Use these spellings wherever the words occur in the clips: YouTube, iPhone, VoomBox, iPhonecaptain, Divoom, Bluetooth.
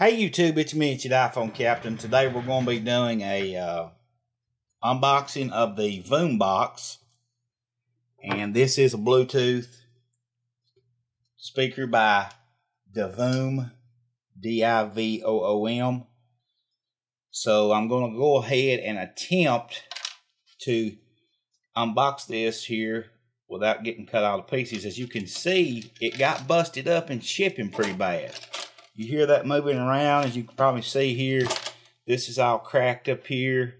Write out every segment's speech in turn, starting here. Hey YouTube, it's me, it's your iPhone Captain. Today we're going to be doing a unboxing of the VoomBox, and this is a Bluetooth speaker by Divoom, D-I-V-O-O-M. So I'm going to go ahead and attempt to unbox this here without getting cut out of pieces. As you can see, it got busted up in shipping pretty bad. You hear that moving around, as you can probably see here. This is all cracked up here,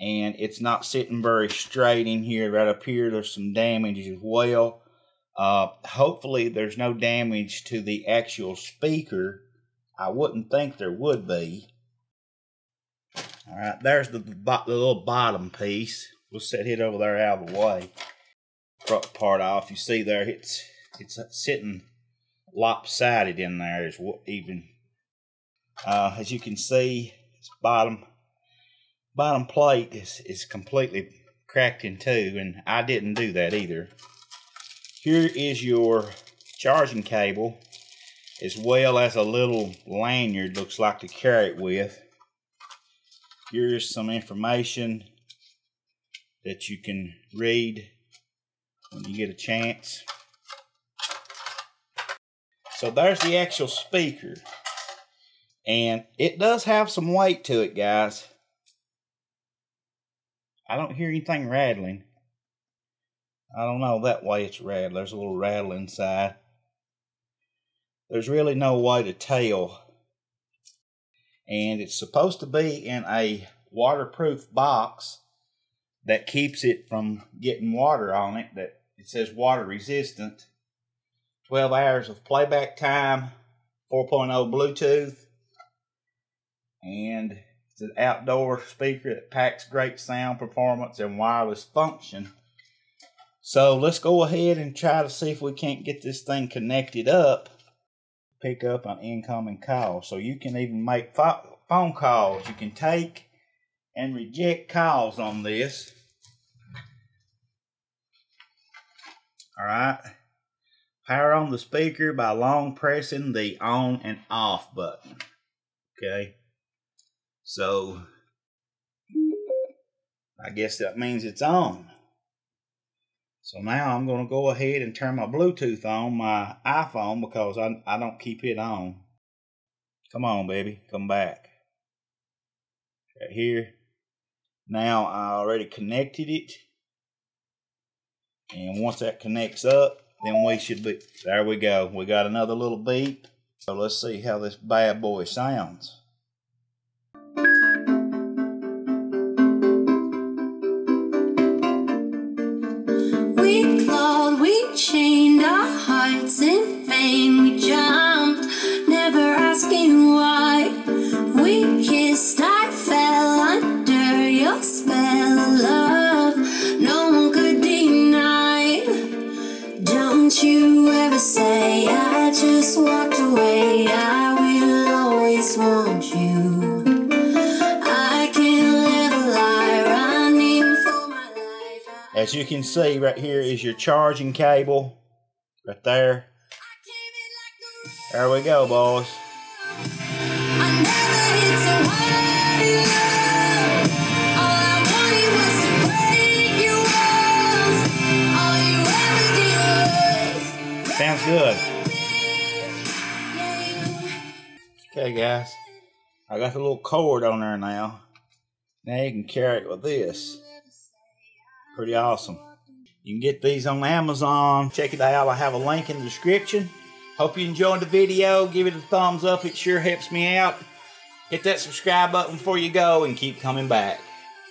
and it's not sitting very straight in here. Right up here, there's some damage as well. Hopefully, there's no damage to the actual speaker. I wouldn't think there would be. All right, there's the little bottom piece. We'll set it over there out of the way. Front part off. You see there, it's sitting lopsided in there, is what even as you can see, this bottom plate is completely cracked in two, and I didn't do that either. Here is your charging cable, as well as a little lanyard, looks like, to carry it with. Here's some information that you can read when you get a chance. So there's the actual speaker, and it does have some weight to it, guys. I don't hear anything rattling. I don't know, that way it's rattled. There's a little rattle inside. There's really no way to tell. And it's supposed to be in a waterproof box that keeps it from getting water on it. That it says water resistant. 12 hours of playback time, 4.0 Bluetooth, and it's an outdoor speaker that packs great sound performance and wireless function. So let's go ahead and try to see if we can't get this thing connected up, pick up an incoming call. So you can even make phone calls. You can take and reject calls on this. All right. Power on the speaker by long pressing the on and off button. Okay. So I guess that means it's on. So now I'm going to go ahead and turn my Bluetooth on my iPhone, because I don't keep it on. Come on, baby. Come back. Right here. Now I already connected it. And once that connects up, then we should be, there we go. We got another little beep. So let's see how this bad boy sounds. We clawed, we chained our hearts in vain. We jumped, never asking why. We kissed, I fell under your spell of love. No one could deny. Don't you ever say I just walked away. I will always want you. I can't live a lie running for my life. As you can see, right here is your charging cable. Right there. There we go, boys. Sounds good. Okay, guys. I got the little cord on there now. Now you can carry it with this. Pretty awesome. You can get these on Amazon. Check it out. I have a link in the description. Hope you enjoyed the video. Give it a thumbs up. It sure helps me out. Hit that subscribe button before you go, and keep coming back.